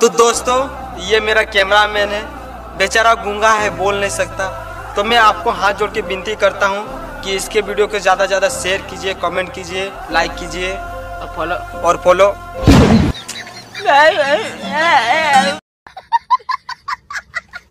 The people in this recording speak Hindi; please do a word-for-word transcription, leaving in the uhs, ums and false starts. तो दोस्तों ये मेरा कैमरा मैन है, बेचारा गूंगा है, बोल नहीं सकता। तो मैं आपको हाथ जोड़ के विनती करता हूँ कि इसके वीडियो को ज़्यादा से ज़्यादा शेयर कीजिए, कमेंट कीजिए, लाइक कीजिए और फॉलो और फॉलो